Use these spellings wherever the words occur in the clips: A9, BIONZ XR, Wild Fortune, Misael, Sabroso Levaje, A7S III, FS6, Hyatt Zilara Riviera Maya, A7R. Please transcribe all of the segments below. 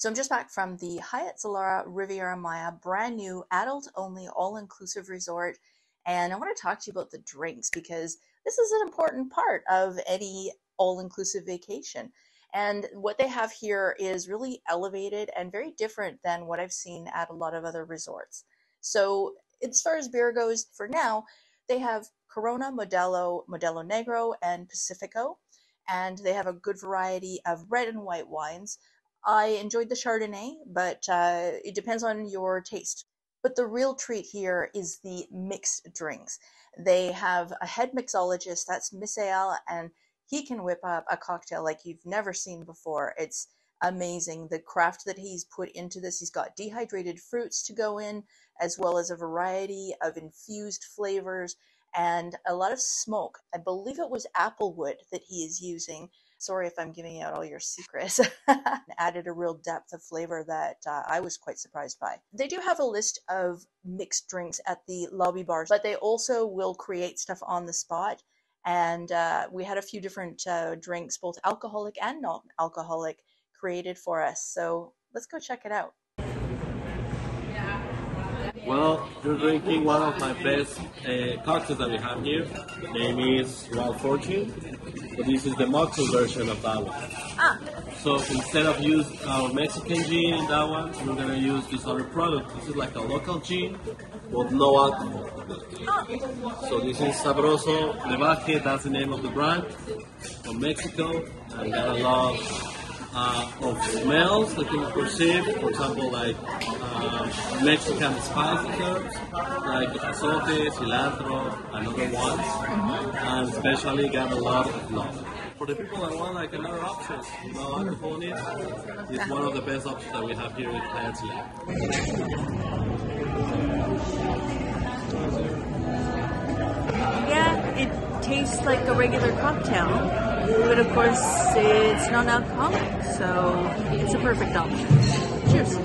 So I'm just back from the Hyatt Zilara Riviera Maya, brand new adult only all-inclusive resort, and I want to talk to you about the drinks because this is an important part of any all-inclusive vacation. And what they have here is really elevated and very different than what I've seen at a lot of other resorts. So as far as beer goes, for now, they have Corona, Modelo, Modelo Negro, and Pacifico. And they have a good variety of red and white wines. I enjoyed the Chardonnay, but it depends on your taste. But the real treat here is the mixed drinks. They have a head mixologist, that's Misael, and he can whip up a cocktail like you've never seen before. It's amazing, the craft that he's put into this. He's got dehydrated fruits to go in, as well as a variety of infused flavors and a lot of smoke. I believe it was applewood that he is using. Sorry if I'm giving out all your secrets. Added a real depth of flavor that I was quite surprised by. They do have a list of mixed drinks at the lobby bars, but they also will create stuff on the spot. And we had a few different drinks, both alcoholic and non-alcoholic, created for us. So let's go check it out. Well, we're drinking one of my best cocktails that we have here. The name is Wild Fortune. So this is the mocktail version of that one. So instead of using our Mexican gin in that one, we're going to use this other product. This is like a local gin with no alcohol. So this is Sabroso Levaje, that's the name of the brand, from Mexico. And got a lot of smells that you perceive, for example, like Mexican spicy herbs, like azote, cilantro, and other ones. And especially got a lot of love. For the people that want like another option, you know, alcohol is one of the best options that we have here in Hyatt Zilara. Yeah, it tastes like a regular cocktail, but of course it's non-alcoholic, so it's a perfect option. Cheers!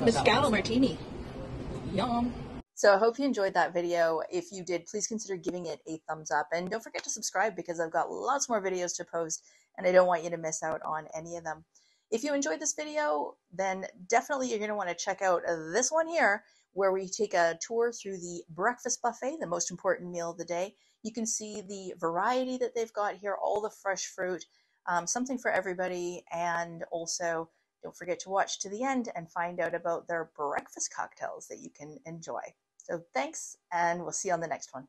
Mezcal martini. Yum. So I hope you enjoyed that video. If you did, please consider giving it a thumbs up. And don't forget to subscribe because I've got lots more videos to post and I don't want you to miss out on any of them. If you enjoyed this video, then definitely you're going to want to check out this one here where we take a tour through the breakfast buffet, the most important meal of the day. You can see the variety that they've got here, all the fresh fruit, something for everybody, and also Don't forget to watch to the end and find out about their breakfast cocktails that you can enjoy. So thanks, and we'll see you on the next one.